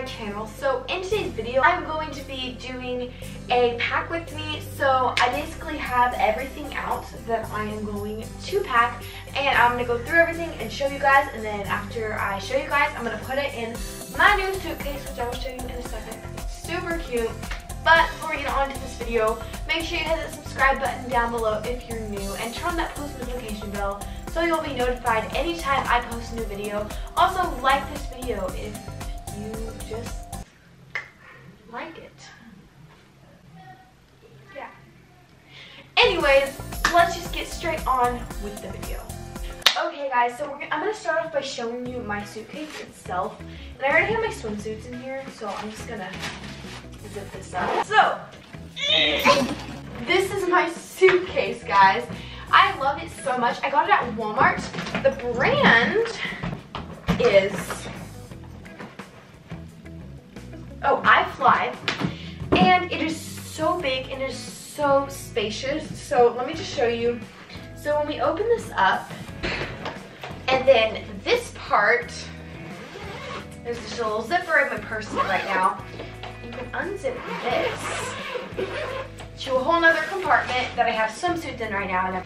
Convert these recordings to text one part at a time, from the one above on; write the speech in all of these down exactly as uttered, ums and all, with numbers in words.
my channel. So in today's video, I'm going to be doing a pack with me. So I basically have everything out that I am going to pack, and I'm going to go through everything and show you guys, and then after I show you guys, I'm going to put it in my new suitcase, which I will show you in a second. It's super cute. But before we get on to this video, make sure you hit that subscribe button down below if you're new, and turn on that post notification bell so you'll be notified anytime I post a new video. Also, like this video if you just like it. Yeah. Anyways, let's just get straight on with the video. Okay guys, so we're gonna, I'm going to start off by showing you my suitcase itself. And I already have my swimsuits in here, so I'm just going to zip this up. So, this is my suitcase, guys. I love it so much. I got it at Walmart. The brand is Oh I Fly, and it is so big and it is so spacious. So let me just show you. So when we open this up, and then this part, there's this little zipper in my purse right now. You can unzip this to a whole nother compartment that I have swimsuits in right now.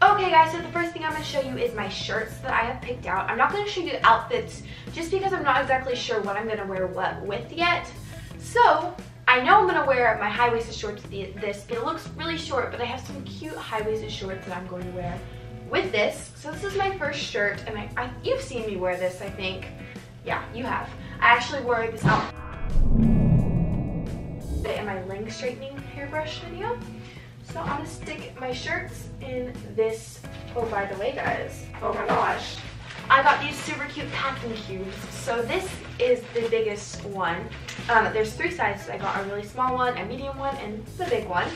Okay guys, so the first thing I'm going to show you is my shirts that I have picked out. I'm not going to show you outfits just because I'm not exactly sure what I'm going to wear what with yet. So, I know I'm going to wear my high-waisted shorts this, but it looks really short, but I have some cute high-waisted shorts that I'm going to wear with this. So this is my first shirt, and I, I, you've seen me wear this, I think. Yeah, you have. I actually wore this outfit in my length straightening hairbrush video. So I'm gonna stick my shirts in this. Oh, by the way, guys, oh my gosh, I got these super cute packing cubes. So this is the biggest one. Um, there's three sizes. I got a really small one, a medium one, and the big one.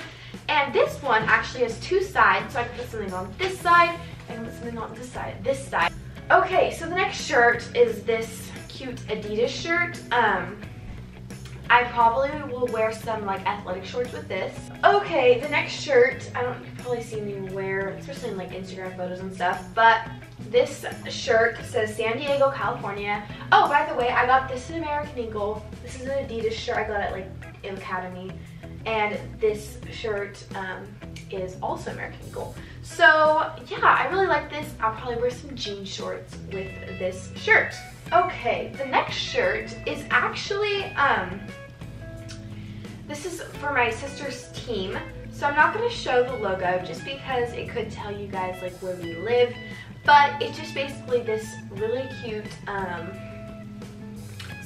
And this one actually has two sides, so I can put something on this side, I can put something on this side, this side. Okay, so the next shirt is this cute Adidas shirt. Um, I probably will wear some like athletic shorts with this. Okay, the next shirt, I don't, you've probably seen me wear, especially in like Instagram photos and stuff, but this shirt says San Diego, California. Oh, by the way, I got this at American Eagle. This is an Adidas shirt I got at like Academy, and this shirt um, is also American Eagle. So yeah, I really like this. I'll probably wear some jean shorts with this shirt. Okay, the next shirt is actually, um, this is for my sister's team, so I'm not going to show the logo just because it could tell you guys like where we live, but it's just basically this really cute um,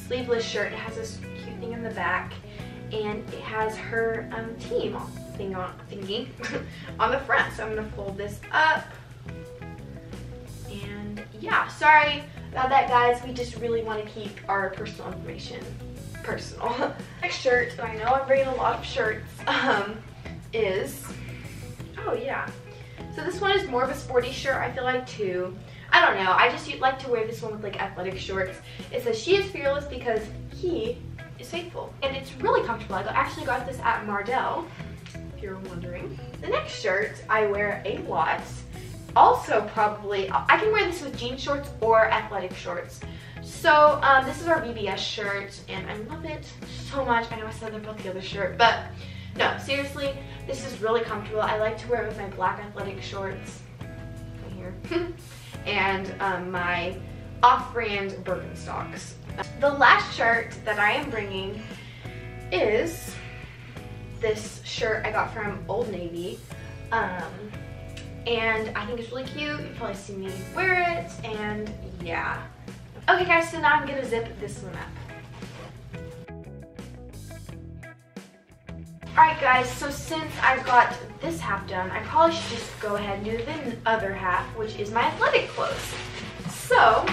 sleeveless shirt. It has this cute thing in the back, and it has her um, team thing on, thingy on the front, so I'm going to fold this up, and yeah, sorry about that guys, we just really want to keep our personal information personal. Next shirt, and I know I'm bringing a lot of shirts, um, is, oh yeah, so this one is more of a sporty shirt, I feel like, too. I don't know, I just like to wear this one with like athletic shorts. It says she is fearless because he is faithful, and it's really comfortable. I actually got this at Mardel, if you're wondering. The next shirt I wear a lot. Also, probably, I can wear this with jean shorts or athletic shorts. So, um, this is our V B S shirt, and I love it so much. I know I said they're both the other shirt, but no, seriously, this is really comfortable. I like to wear it with my black athletic shorts, right here, and um, my off-brand Birkenstocks. The last shirt that I am bringing is this shirt I got from Old Navy. Um... And I think it's really cute. You've probably seen me wear it, and yeah. Okay guys, so now I'm gonna zip this one up. Alright guys, so since I've got this half done, I probably should just go ahead and do the other half, which is my athletic clothes. So,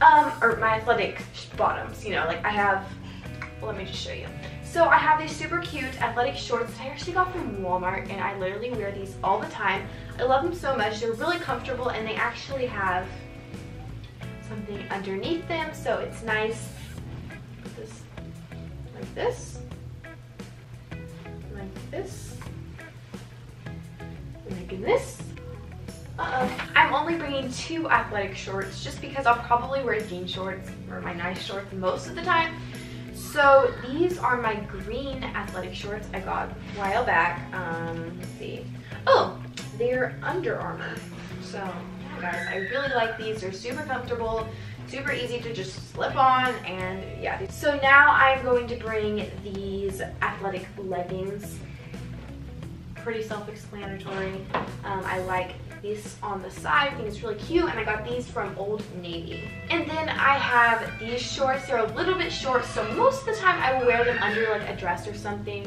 um, or my athletic bottoms, you know, like I have, well, let me just show you. So I have these super cute athletic shorts that I actually got from Walmart, and I literally wear these all the time. I love them so much. They're really comfortable, and they actually have something underneath them, so it's nice. Put this like this, like this, like this. Uh-oh. I'm only bringing two athletic shorts just because I'll probably wear jean shorts or my nice shorts most of the time. So these are my green athletic shorts I got a while back. Um, let's see. Oh, they're Under Armour. So yeah, guys, I really like these. They're super comfortable, super easy to just slip on, and yeah. So now I'm going to bring these athletic leggings. Pretty self-explanatory. Um, I like this on the side. I think it's really cute, and I got these from Old Navy. And then I have these shorts. They're a little bit short, so most of the time I will wear them under like a dress or something.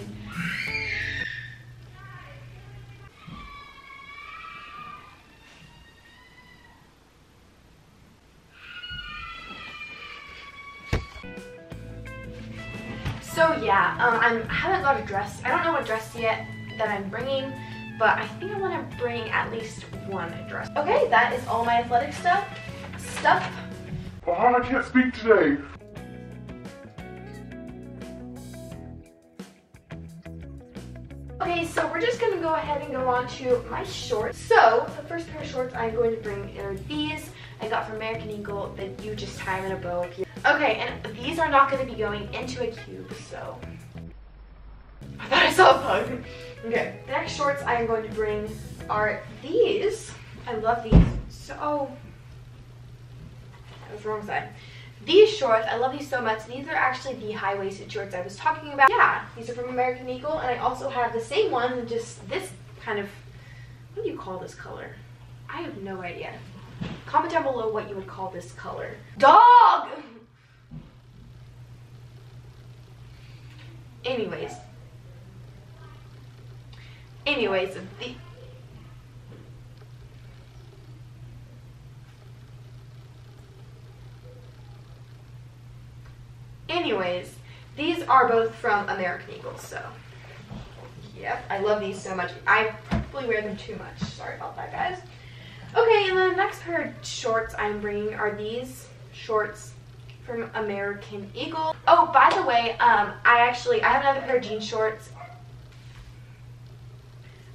So yeah, um, I'm, I haven't got a dress. I don't know what dress yet that I'm bringing, but I think I want to bring at least one dress. Okay, that is all my athletic stuff. Stuff. Well, I can't speak today. Okay, so we're just going to go ahead and go on to my shorts. So, the first pair of shorts I'm going to bring are these. I got from American Eagle that you just tie them in a bow here. Okay, and these are not going to be going into a cube, so. I thought I saw a bug. Okay, the next shorts I am going to bring are these. I love these. So, oh, that was the wrong side. These shorts, I love these so much. These are actually the high-waisted shorts I was talking about. Yeah, these are from American Eagle, and I also have the same one, just this kind of, what do you call this color? I have no idea. Comment down below what you would call this color. Dog! Anyways. Anyways, the Anyways, these are both from American Eagle, so yep, I love these so much. I probably wear them too much. Sorry about that, guys. Okay, and then the next pair of shorts I'm bringing are these shorts from American Eagle. Oh, by the way, um, I actually, I have another pair of jean shorts.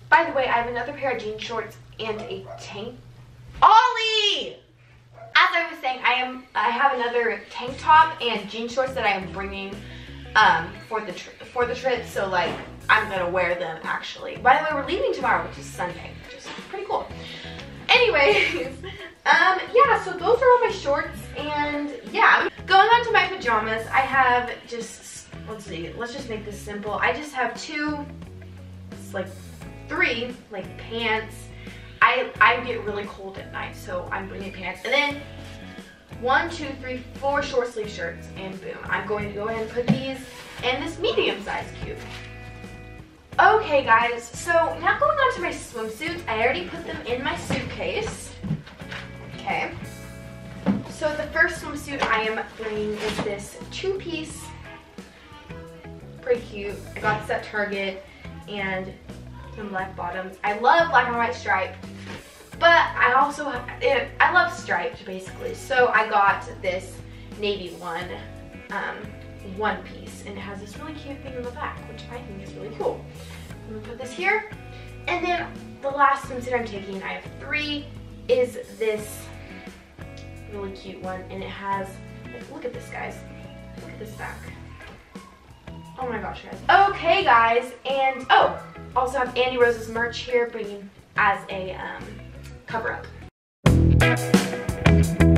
By the way, I have another pair of jean shorts and a tank. Ollie! As I was saying, I am I have another tank top and jean shorts that I am bringing um, for the tri for the trip. So like, I'm gonna wear them actually. By the way, we're leaving tomorrow, which is Sunday, which is pretty cool. Anyways, um, yeah. So those are all my shorts, and yeah, going on to my pajamas. I have just let's see, let's just make this simple. I just have two, it's like. Three, like pants. I, I get really cold at night, so I'm bringing pants. And then one, two, three, four short sleeve shirts, and boom. I'm going to go ahead and put these in this medium size cube. Okay guys, so now going on to my swimsuits. I already put them in my suitcase. Okay. So the first swimsuit I am bringing is this two-piece. Pretty cute. I got this at Target, and and black bottoms. I love black and white stripe, but I also have, it, I love striped basically. So I got this navy one, um, one piece, and it has this really cute thing in the back, which I think is really cool. I'm gonna put this here, and then the last swimsuit I'm taking, I have three, is this really cute one, and it has. Look at this, guys. Look at this back. Oh my gosh, guys. Okay, guys, and oh. Also have Andy Rose's merch here, bringing as a um, cover-up.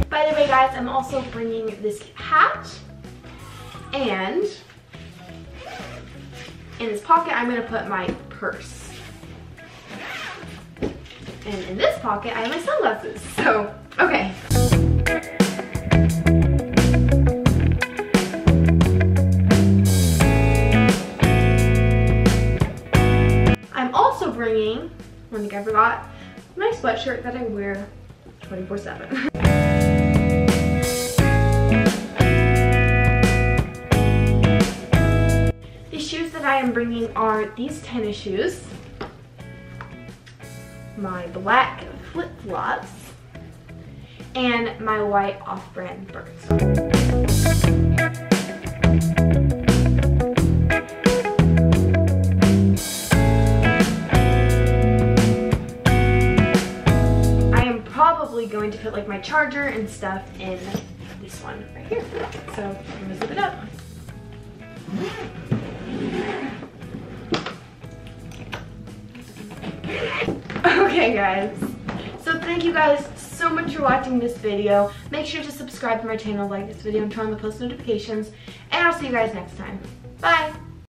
By the way, guys, I'm also bringing this hat, and in this pocket, I'm gonna put my purse. And in this pocket, I have my sunglasses, so, okay. Bringing, I think I forgot, my sweatshirt that I wear twenty-four seven. The shoes that I am bringing are these tennis shoes, my black flip-flops, and my white off-brand Birks. Going to put like my charger and stuff in this one right here. So I'm gonna zip it up. Okay guys, so thank you guys so much for watching this video. Make sure to subscribe to my channel, like this video, and turn on the post notifications, and I'll see you guys next time. Bye!